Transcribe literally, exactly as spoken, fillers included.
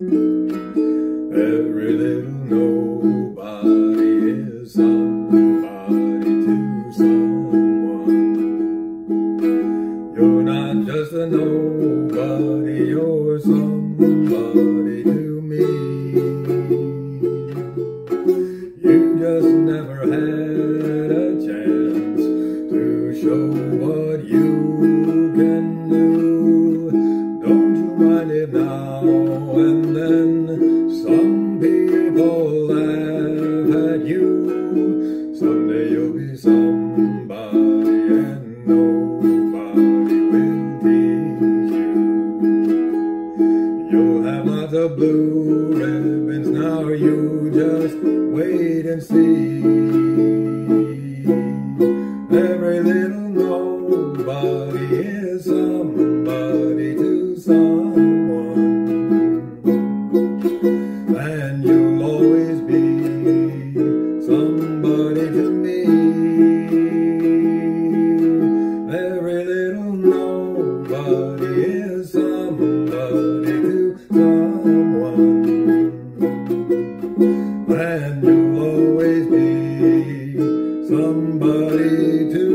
Every little nobody is somebody to someone. You're not just a nobody, you're somebody to me. You just never had a chance to show what you can do. Don't you mind it now and then? Some people laugh at you. Someday you'll be somebody and nobody will tease you. You'll have lots of blue ribbons now, you just wait and see. Every little nobody is somebody to someone. And you'll always be somebody to me. Every little nobody is somebody to someone. And you'll always be somebody to me.